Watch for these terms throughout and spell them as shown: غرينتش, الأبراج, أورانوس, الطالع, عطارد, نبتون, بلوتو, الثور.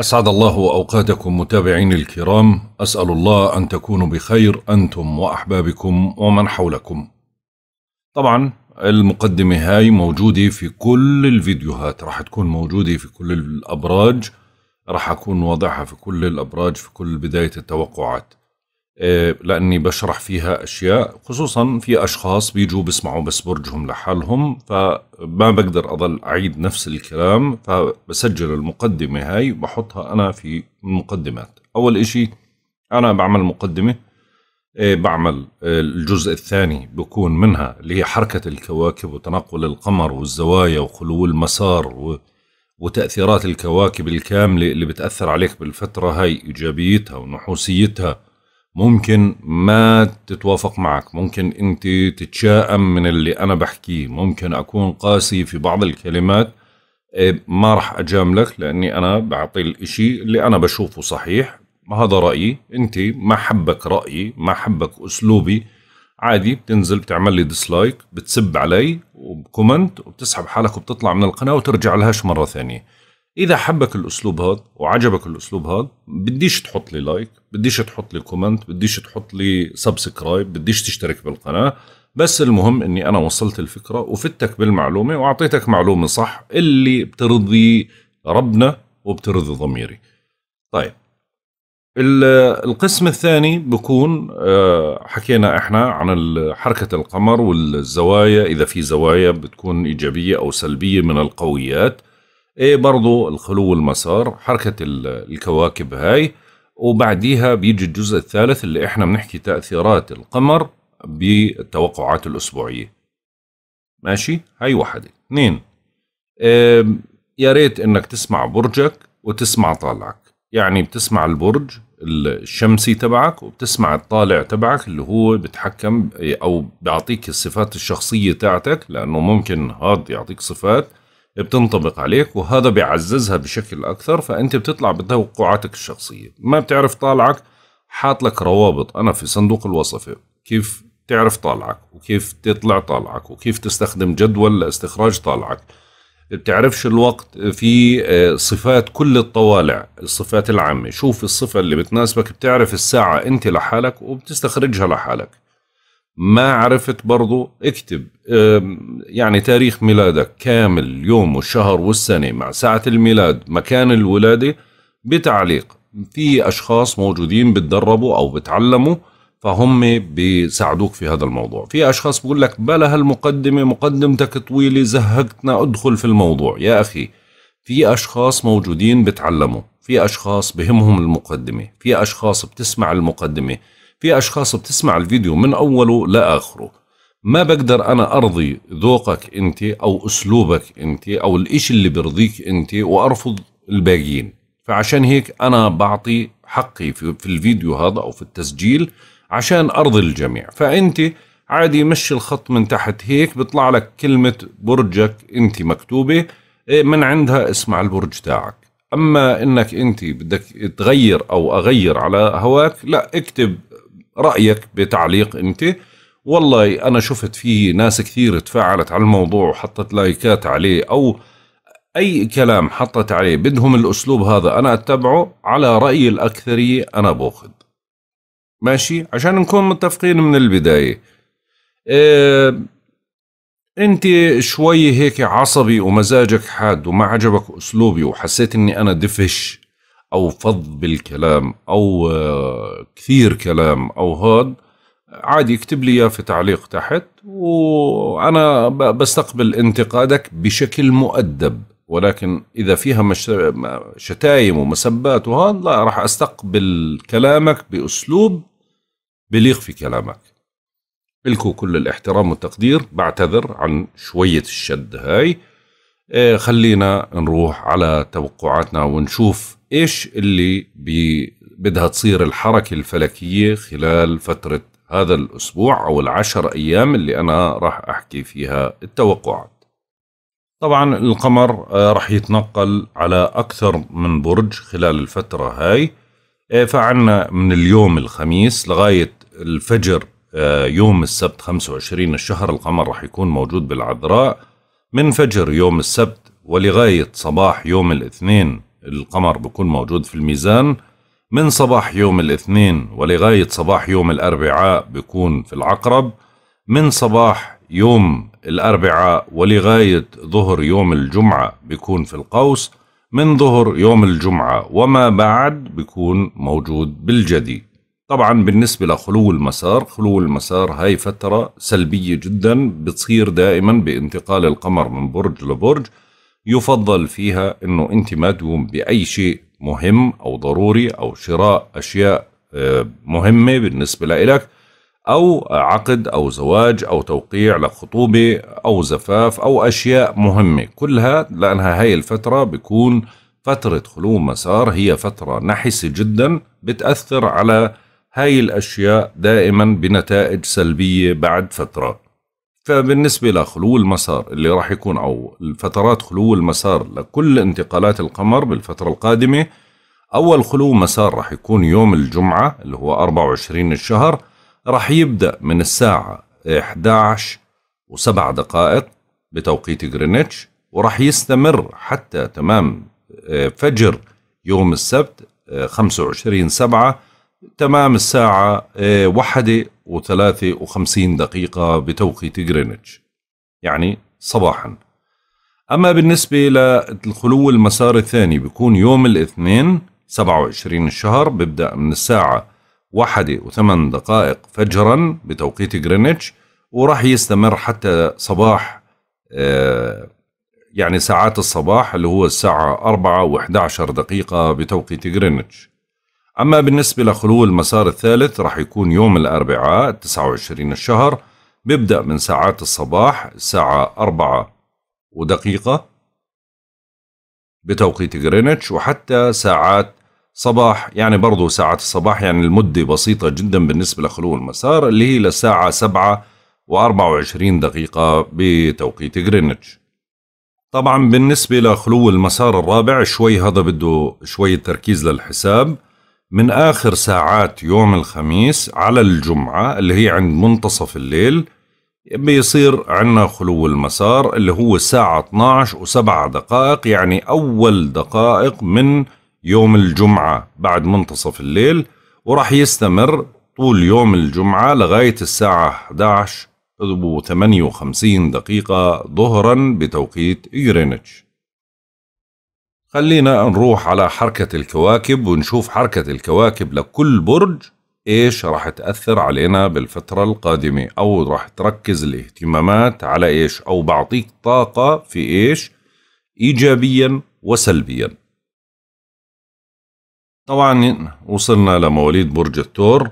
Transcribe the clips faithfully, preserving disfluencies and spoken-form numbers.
أسعد الله أوقاتكم متابعين الكرام، أسأل الله أن تكونوا بخير أنتم وأحبابكم ومن حولكم. طبعا المقدمة هاي موجودة في كل الفيديوهات، راح تكون موجودة في كل الأبراج، راح أكون واضعها في كل الأبراج في كل بداية التوقعات، لأني بشرح فيها أشياء خصوصا في أشخاص بيجوا بيسمعوا بس برجهم لحالهم، فما بقدر أضل أعيد نفس الكلام، فبسجل المقدمة هاي بحطها أنا في المقدمات. أول إشي أنا بعمل مقدمة، بعمل الجزء الثاني بكون منها اللي هي حركة الكواكب وتنقل القمر والزوايا وخلو المسار وتأثيرات الكواكب الكاملة اللي بتأثر عليك بالفترة هاي، إيجابيتها ونحوسيتها. ممكن ما تتوافق معك، ممكن انت تتشائم من اللي انا بحكيه، ممكن اكون قاسي في بعض الكلمات، ما راح اجاملك لاني انا بعطي الاشي اللي انا بشوفه صحيح، هذا رأيي. انت ما حبك رأيي، ما حبك اسلوبي، عادي بتنزل بتعمل لي ديسلايك، بتسب علي وبكومنت وبتسحب حالك وبتطلع من القناة وترجع لهاش مرة ثانية. إذا حبك الأسلوب هذا وعجبك الأسلوب هذا، بديش تحط لي لايك، بديش تحط لي كومنت، بديش تحط لي سبسكرايب، بديش تشترك بالقناة، بس المهم إني أنا وصلت الفكرة وفدتك بالمعلومة وأعطيتك معلومة صح اللي بترضي ربنا وبترضي ضميري. طيب القسم الثاني بكون حكينا إحنا عن حركة القمر والزوايا، إذا في زوايا بتكون إيجابية أو سلبية من القويات، ايه برضو الخلو والمسار، حركة الكواكب هاي. وبعديها بيجي الجزء الثالث اللي احنا بنحكي تأثيرات القمر بالتوقعات الأسبوعية. ماشي، هاي واحدة. اثنين، اه يا ريت انك تسمع برجك وتسمع طالعك، يعني بتسمع البرج الشمسي تبعك وبتسمع الطالع تبعك اللي هو بتحكم او بيعطيك الصفات الشخصية تاعتك، لانه ممكن هذا يعطيك صفات بتنطبق عليك وهذا بيعززها بشكل أكثر، فأنت بتطلع بتوقعاتك الشخصية. ما بتعرف طالعك، حاط لك روابط أنا في صندوق الوصفة كيف تعرف طالعك وكيف تطلع طالعك وكيف تستخدم جدول لاستخراج طالعك. بتعرفش الوقت، في صفات كل الطوالع، الصفات العامة، شوف الصفة اللي بتناسبك، بتعرف الساعة أنت لحالك وبتستخرجها لحالك. ما عرفت برضو اكتب يعني تاريخ ميلادك كامل، اليوم والشهر والسنة مع ساعة الميلاد، مكان الولادة بتعليق. في أشخاص موجودين بتدربوا أو بتعلموا فهم بيساعدوك في هذا الموضوع. في أشخاص بقول لك بلا هالمقدمة، مقدمتك طويلة، زهقتنا، أدخل في الموضوع. يا أخي في أشخاص موجودين بتعلموا، في أشخاص بهمهم المقدمة، في أشخاص بتسمع المقدمة، في أشخاص بتسمع الفيديو من أوله لآخره. ما بقدر أنا أرضي ذوقك أنت أو أسلوبك أنت أو الإشي اللي برضيك أنت وأرفض الباقيين، فعشان هيك أنا بعطي حقي في الفيديو هذا أو في التسجيل عشان أرضي الجميع. فأنت عادي مشي الخط من تحت هيك، بيطلع لك كلمة برجك أنت مكتوبة، من عندها اسمع البرج تاعك. أما إنك أنت بدك تغير أو أغير على هواك، لا، اكتب رأيك بتعليق انت. والله انا شفت فيه ناس كثير تفاعلت على الموضوع وحطت لايكات عليه او اي كلام حطت عليه، بدهم الاسلوب هذا انا اتبعه، على رأي الاكثرية انا باخذ. ماشي، عشان نكون متفقين من البداية. اه انت شوي هيك عصبي ومزاجك حاد وما عجبك اسلوبي وحسيت اني انا دفش أو فض بالكلام أو كثير كلام أو هاد، عادي اكتب لي إياه في تعليق تحت وأنا بستقبل انتقادك بشكل مؤدب. ولكن إذا فيها شتايم ومسبات وهاد، لا، راح أستقبل كلامك بأسلوب بليق في كلامك. إلكو كل الاحترام والتقدير، بعتذر عن شوية الشد هاي. خلينا نروح على توقعاتنا ونشوف ايش اللي بدها تصير الحركة الفلكية خلال فترة هذا الاسبوع او العشر ايام اللي انا راح احكي فيها التوقعات. طبعا القمر راح يتنقل على اكثر من برج خلال الفترة هاي، فعنا من اليوم الخميس لغاية الفجر يوم السبت خمسة وعشرين الشهر القمر راح يكون موجود بالعذراء. من فجر يوم السبت ولغاية صباح يوم الاثنين القمر بيكون موجود في الميزان من صباح يوم الاثنين ولغاية صباح يوم الأربعاء بيكون في العقرب، من صباح يوم الأربعاء ولغاية ظهر يوم الجمعة بيكون في القوس، من ظهر يوم الجمعة وما بعد بيكون موجود بالجدي. طبعا بالنسبة لخلو المسار، خلو المسار هاي فترة سلبية جدا بتصير دائما بانتقال القمر من برج لبرج، يفضل فيها انه انت ما تقوم بأي شيء مهم او ضروري او شراء اشياء مهمة بالنسبة لإلك او عقد او زواج او توقيع لخطوبة او زفاف او اشياء مهمة كلها، لانها هاي الفترة بيكون فترة خلو مسار هي فترة نحسة جدا بتأثر على هاي الأشياء دائما بنتائج سلبية بعد فترة. فبالنسبة لخلو المسار اللي راح يكون أو الفترات خلو المسار لكل انتقالات القمر بالفترة القادمة، أول خلو مسار راح يكون يوم الجمعة اللي هو أربعة وعشرين الشهر، راح يبدأ من الساعة إحدى عشر وسبع دقائق بتوقيت غرينتش، وراح يستمر حتى تمام فجر يوم السبت خمسة وعشرين سبعة تمام الساعة واحدة وثلاثة وخمسين دقيقة بتوقيت غرينتش، يعني صباحا. أما بالنسبة للخلو المسار الثاني بيكون يوم الاثنين سبعة وعشرين الشهر، بيبدأ من الساعة واحدة وثمان دقائق فجرا بتوقيت غرينتش، وراح يستمر حتى صباح يعني ساعات الصباح اللي هو الساعة أربعة وإحدى عشر دقيقة بتوقيت غرينتش. أما بالنسبة لخلو المسار الثالث راح يكون يوم الأربعاء تسعة وعشرين الشهر، بيبدأ من ساعات الصباح الساعة أربعة ودقيقة بتوقيت غرينتش وحتى ساعات صباح، يعني برضو ساعات الصباح يعني المدة بسيطة جدا بالنسبة لخلو المسار اللي هي لساعة سبعة وأربعة وعشرين دقيقة بتوقيت غرينتش. طبعا بالنسبة لخلو المسار الرابع شوي هذا بده شوي تركيز للحساب، من آخر ساعات يوم الخميس على الجمعة اللي هي عند منتصف الليل بيصير عنا خلو المسار اللي هو الساعة اثني عشر وسبع دقائق، يعني أول دقائق من يوم الجمعة بعد منتصف الليل، وراح يستمر طول يوم الجمعة لغاية الساعة إحدى عشر وثمانية وخمسين دقيقة ظهرا بتوقيت غرينتش. خلينا نروح على حركة الكواكب ونشوف حركة الكواكب لكل برج ايش راح تأثر علينا بالفترة القادمة، او راح تركز الاهتمامات على ايش، او بعطيك طاقة في ايش ايجابيا وسلبيا. طبعا وصلنا لمواليد برج الثور.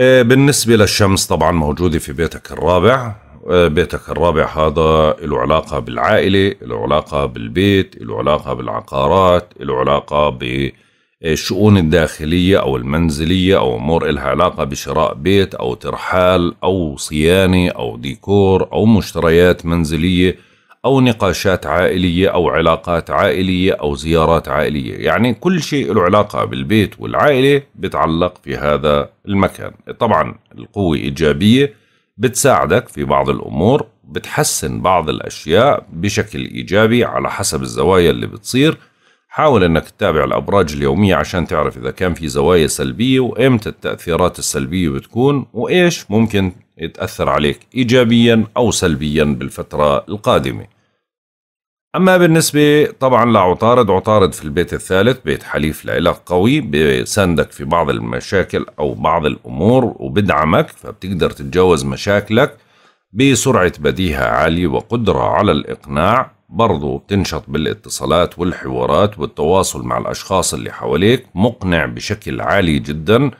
بالنسبة للشمس طبعا موجودة في بيتك الرابع، بيتك الرابع هذا له علاقة بالعائلة، له علاقة بالبيت، له علاقة بالعقارات، له علاقة بالشؤون الداخلية أو المنزلية أو أمور إلها علاقة بشراء بيت أو ترحال أو صيانة أو ديكور أو مشتريات منزلية أو نقاشات عائلية أو علاقات عائلية أو زيارات عائلية، يعني كل شيء له علاقة بالبيت والعائلة بتعلق في هذا المكان. طبعا القوة إيجابية بتساعدك في بعض الأمور، بتحسن بعض الأشياء بشكل إيجابي على حسب الزوايا اللي بتصير. حاول أنك تتابع الأبراج اليومية عشان تعرف إذا كان في زوايا سلبية وإمتى التأثيرات السلبية بتكون وإيش ممكن تأثر عليك إيجابيا أو سلبيا بالفترة القادمة. أما بالنسبة طبعا لعطارد، عطارد في البيت الثالث بيت حليف لإلك قوي، بيساندك في بعض المشاكل أو بعض الأمور وبدعمك، فبتقدر تتجاوز مشاكلك بسرعة بديهة عالية وقدرة على الإقناع. برضو بتنشط بالاتصالات والحوارات والتواصل مع الأشخاص اللي حواليك، مقنع بشكل عالي جدا.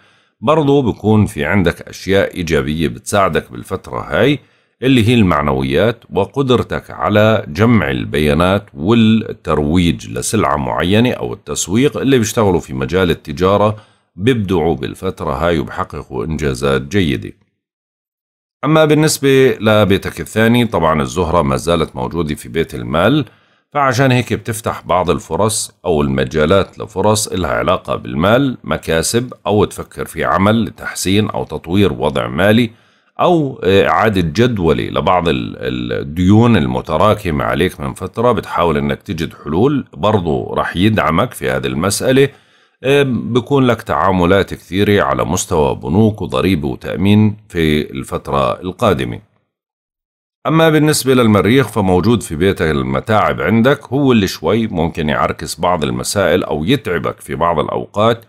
برضو بيكون في عندك أشياء إيجابية بتساعدك بالفترة هاي اللي هي المعنويات وقدرتك على جمع البيانات والترويج لسلعة معينة أو التسويق. اللي بيشتغلوا في مجال التجارة بيبدعوا بالفترة هاي وبحققوا إنجازات جيدة. أما بالنسبة لبيتك الثاني طبعا الزهرة ما زالت موجودة في بيت المال، فعشان هيك بتفتح بعض الفرص أو المجالات لفرص إلها علاقة بالمال، مكاسب أو تفكر في عمل لتحسين أو تطوير وضع مالي أو إعادة جدولي لبعض الديون المتراكمة عليك من فترة، بتحاول أنك تجد حلول، برضو رح يدعمك في هذه المسألة. بكون لك تعاملات كثيرة على مستوى بنوك وضريبة وتأمين في الفترة القادمة. أما بالنسبة للمريخ فموجود في بيت المتاعب عندك، هو اللي شوي ممكن يعركس بعض المسائل أو يتعبك في بعض الأوقات،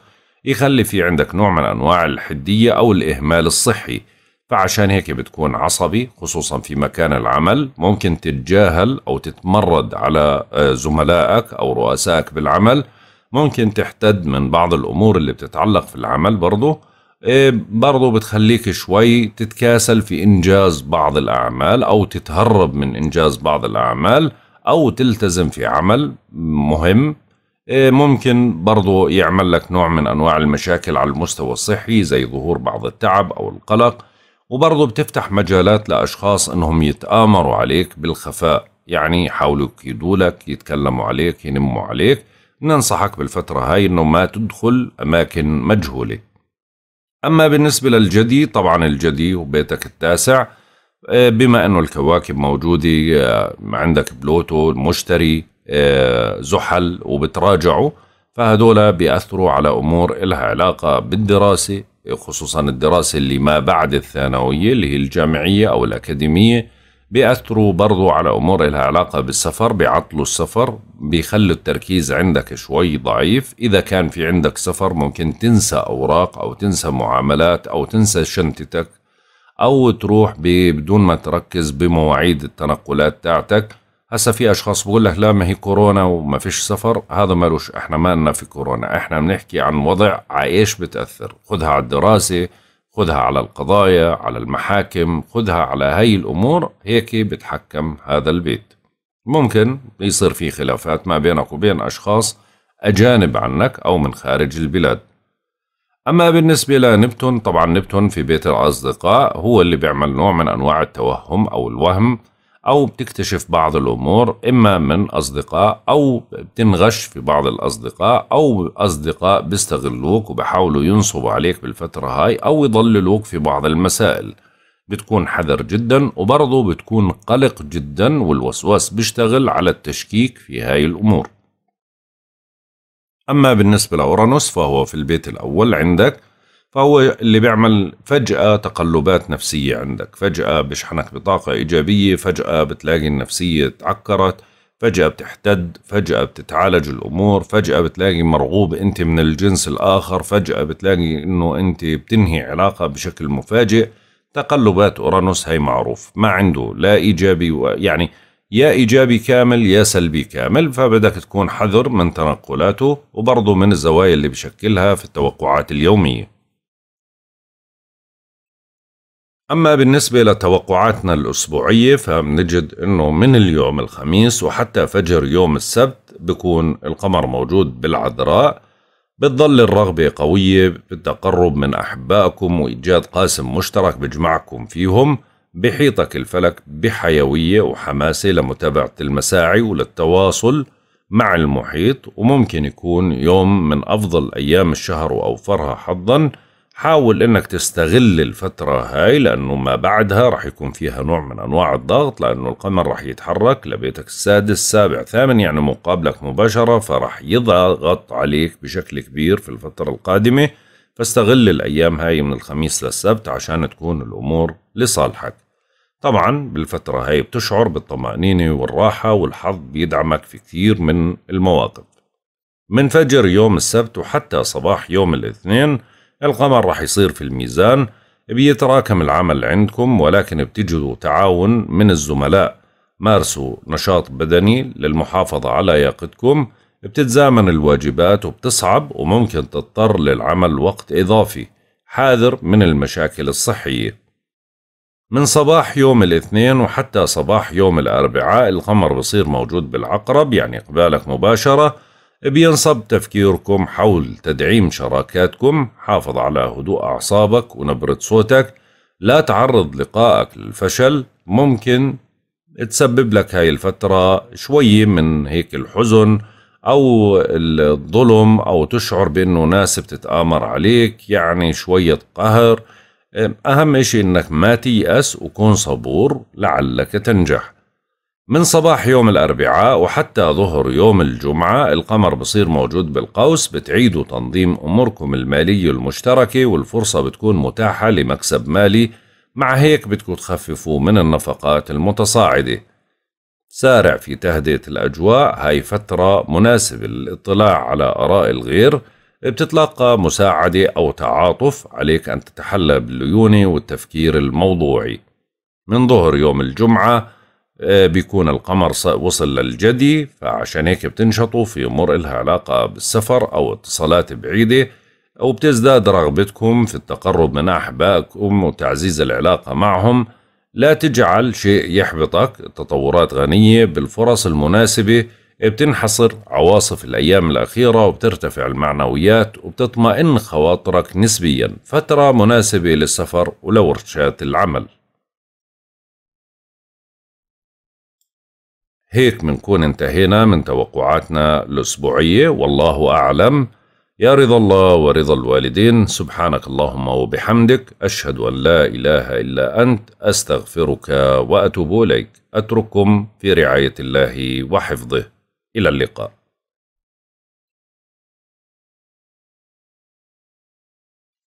يخلي في عندك نوع من أنواع الحدية أو الإهمال الصحي، فعشان هيك بتكون عصبي خصوصا في مكان العمل. ممكن تتجاهل أو تتمرد على زملائك أو رؤسائك بالعمل، ممكن تحتد من بعض الأمور اللي بتتعلق في العمل، برضو برضو بتخليك شوي تتكاسل في إنجاز بعض الأعمال أو تتهرب من إنجاز بعض الأعمال أو تلتزم في عمل مهم. ممكن برضو يعمل لك نوع من أنواع المشاكل على المستوى الصحي زي ظهور بعض التعب أو القلق، وبرضو بتفتح مجالات لأشخاص أنهم يتآمروا عليك بالخفاء، يعني يحاولوا يكيدولك، يتكلموا عليك، ينموا عليك. ننصحك بالفترة هاي أنه ما تدخل أماكن مجهولة. أما بالنسبة للجدي، طبعا الجدي وبيتك التاسع، بما أنه الكواكب موجودة عندك بلوتو، المشتري، زحل، وبتراجعوا، فهدولا بيأثروا على أمور إلها علاقة بالدراسة، خصوصا الدراسة اللي ما بعد الثانوية اللي هي الجامعية أو الأكاديمية. بيأثروا برضو على أمور لها علاقة بالسفر، بيعطلوا السفر، بيخلوا التركيز عندك شوي ضعيف. إذا كان في عندك سفر ممكن تنسى أوراق أو تنسى معاملات أو تنسى شنطتك أو تروح بدون ما تركز بمواعيد التنقلات تاعتك. هسا في أشخاص بقول لك لا ما هي كورونا وما فيش سفر، هذا مالوش، إحنا ما لنا في كورونا، إحنا بنحكي عن وضع عايش بتأثر. خذها على الدراسة، خذها على القضايا، على المحاكم، خذها على هاي الأمور، هيك بتحكم هذا البيت. ممكن يصير في خلافات ما بينك وبين أشخاص أجانب عنك أو من خارج البلاد. أما بالنسبة لنبتون، طبعا نبتون في بيت الأصدقاء هو اللي بيعمل نوع من أنواع التوهم أو الوهم، أو بتكتشف بعض الأمور إما من أصدقاء أو بتنغش في بعض الأصدقاء، أو أصدقاء بيستغلوك وبحاولوا ينصبوا عليك بالفترة هاي أو يضللوك في بعض المسائل. بتكون حذر جدا، وبرضه بتكون قلق جدا، والوسواس بيشتغل على التشكيك في هاي الأمور. أما بالنسبة لأورانوس فهو في البيت الأول عندك، فهو اللي بيعمل فجأة تقلبات نفسية عندك، فجأة بشحنك بطاقة إيجابية، فجأة بتلاقي النفسية تعكرت، فجأة بتحتد، فجأة بتتعالج الأمور، فجأة بتلاقي مرغوب أنت من الجنس الآخر، فجأة بتلاقي أنه أنت بتنهي علاقة بشكل مفاجئ. تقلبات أورانوس هي معروف، ما عنده لا إيجابي و... يعني يا إيجابي كامل يا سلبي كامل، فبدك تكون حذر من تنقلاته وبرضه من الزوايا اللي بشكلها في التوقعات اليومية. أما بالنسبة لتوقعاتنا الأسبوعية فبنجد أنه من اليوم الخميس وحتى فجر يوم السبت بكون القمر موجود بالعذراء، بتظل الرغبة قوية بالتقرب من أحبائكم وإيجاد قاسم مشترك بجمعكم فيهم. بحيطك الفلك بحيوية وحماسة لمتابعة المساعي وللتواصل مع المحيط، وممكن يكون يوم من أفضل أيام الشهر وأوفرها حظاً. حاول انك تستغل الفترة هاي لانه ما بعدها رح يكون فيها نوع من انواع الضغط، لانه القمر رح يتحرك لبيتك السادس سابع ثامن، يعني مقابلك مباشرة، فرح يضغط عليك بشكل كبير في الفترة القادمة. فاستغل الايام هاي من الخميس للسبت عشان تكون الامور لصالحك. طبعا بالفترة هاي بتشعر بالطمأنينة والراحة، والحظ بيدعمك في كثير من المواقف. من فجر يوم السبت وحتى صباح يوم الاثنين القمر رح يصير في الميزان، بيتراكم العمل عندكم ولكن بتجدوا تعاون من الزملاء. مارسوا نشاط بدني للمحافظة على لياقتكم، بتتزامن الواجبات وبتصعب وممكن تضطر للعمل وقت إضافي. حاذر من المشاكل الصحية. من صباح يوم الاثنين وحتى صباح يوم الأربعاء القمر بصير موجود بالعقرب، يعني قبالك مباشرة، بينصب تفكيركم حول تدعيم شراكاتكم. حافظ على هدوء أعصابك ونبرة صوتك، لا تعرض لقائك للفشل. ممكن تسبب لك هاي الفترة شوية من هيك الحزن أو الظلم، أو تشعر بأنه ناس بتتآمر عليك، يعني شوية قهر. أهم إشي إنك ما تيأس وكون صبور لعلك تنجح. من صباح يوم الأربعاء وحتى ظهر يوم الجمعة القمر بصير موجود بالقوس، بتعيدوا تنظيم أموركم المالية المشتركة والفرصة بتكون متاحة لمكسب مالي، مع هيك بدكم تخففوا من النفقات المتصاعدة. سارع في تهدئة الأجواء، هاي فترة مناسبة للاطلاع على آراء الغير، بتتلقى مساعدة أو تعاطف، عليك أن تتحلى بالليونة والتفكير الموضوعي. من ظهر يوم الجمعة بيكون القمر وصل للجدي، فعشان هيك بتنشطوا في أمور إلها علاقة بالسفر أو اتصالات بعيدة، أو بتزداد رغبتكم في التقرب من أحبائكم وتعزيز العلاقة معهم. لا تجعل شيء يحبطك، التطورات غنية بالفرص المناسبة، بتنحصر عواصف الأيام الأخيرة وبترتفع المعنويات وبتطمئن خواطرك نسبيا، فترة مناسبة للسفر ولورشات العمل. هيك منكون انتهينا من توقعاتنا الأسبوعية، والله أعلم. يا رضا الله ورضا الوالدين، سبحانك اللهم وبحمدك، أشهد أن لا إله إلا أنت، أستغفرك وأتوب إليك. أترككم في رعاية الله وحفظه، إلى اللقاء.